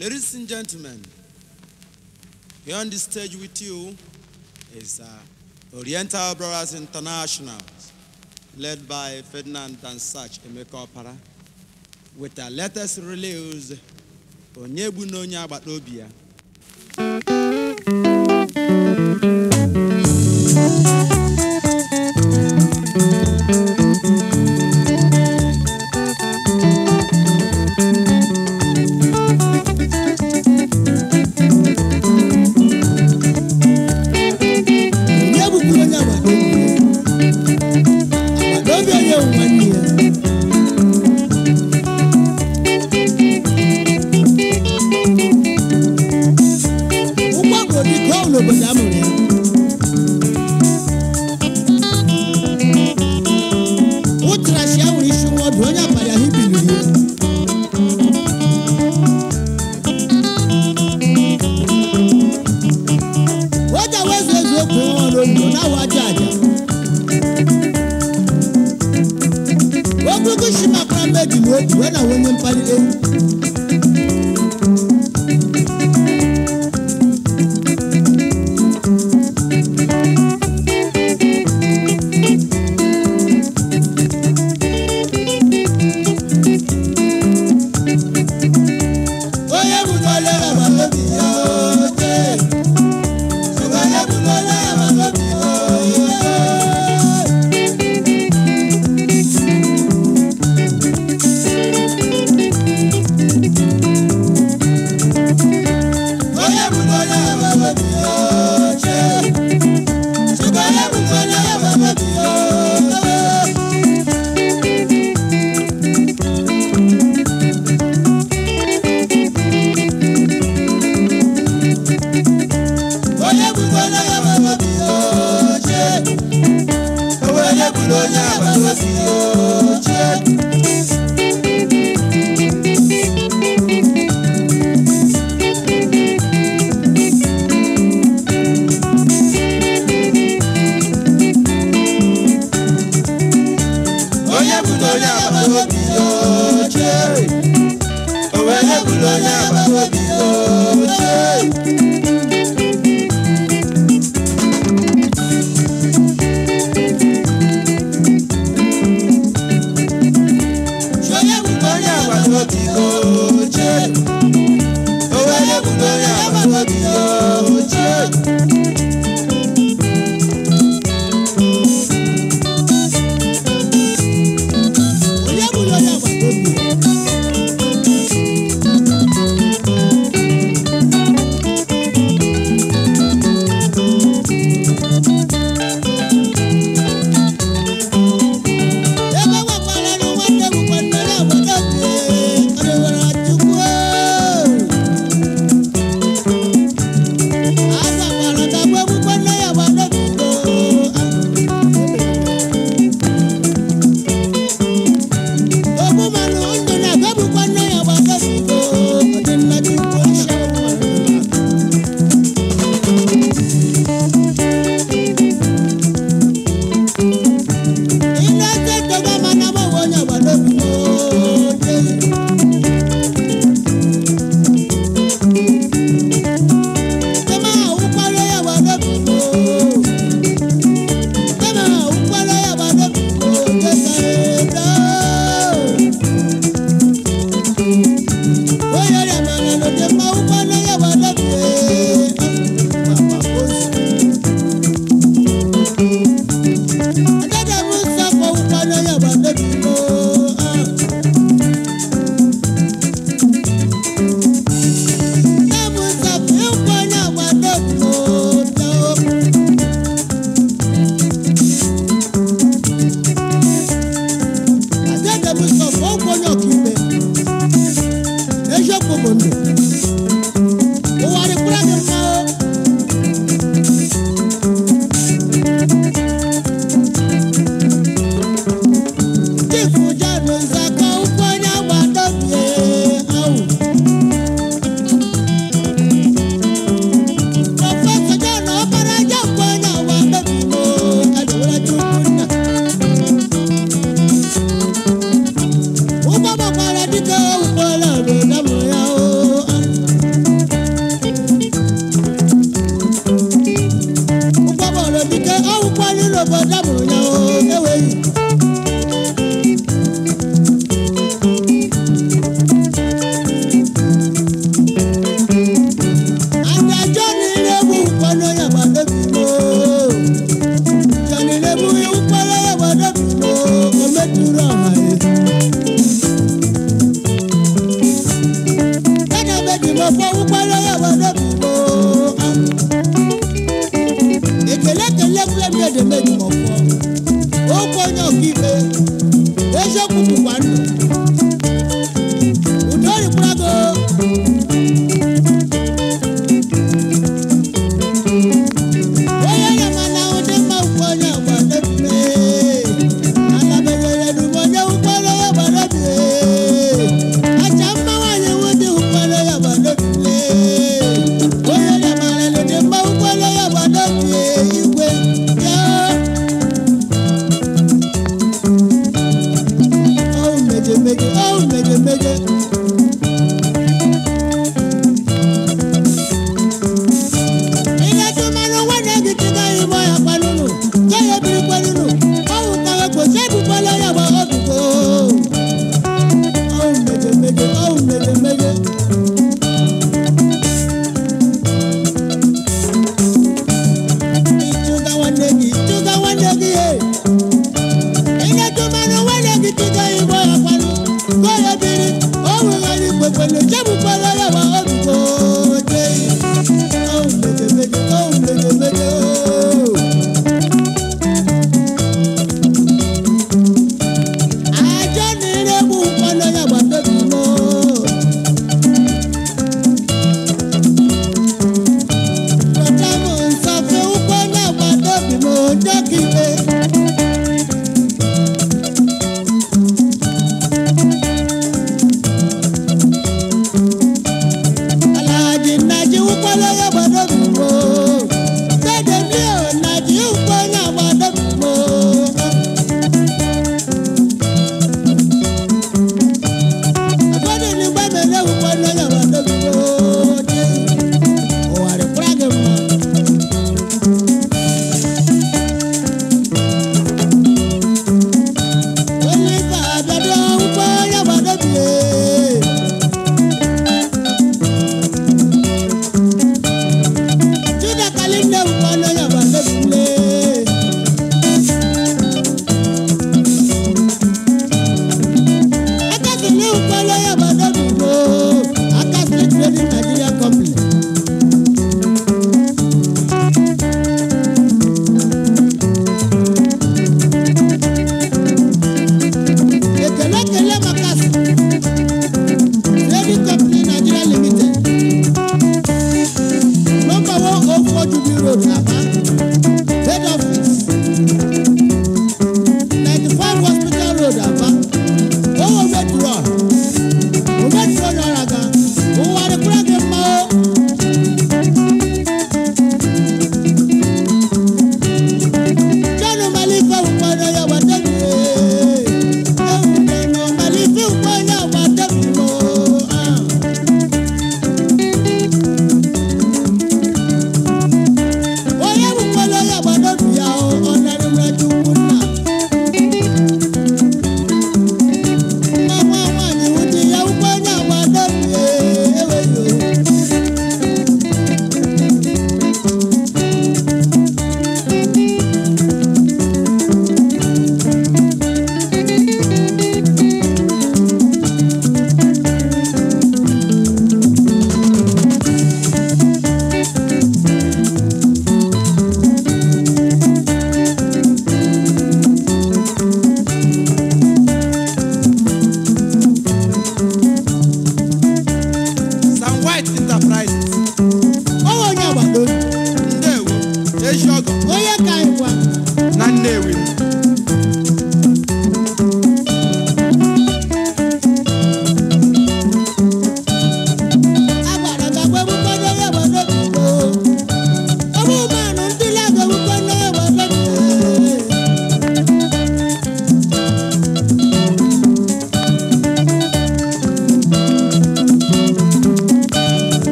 Ladies and gentlemen, here on the stage with you is Oriental Brothers International, led by F.Dan. Satch Okpara, with the latest release, Onye Egbula Onye Agbata Obi Ya.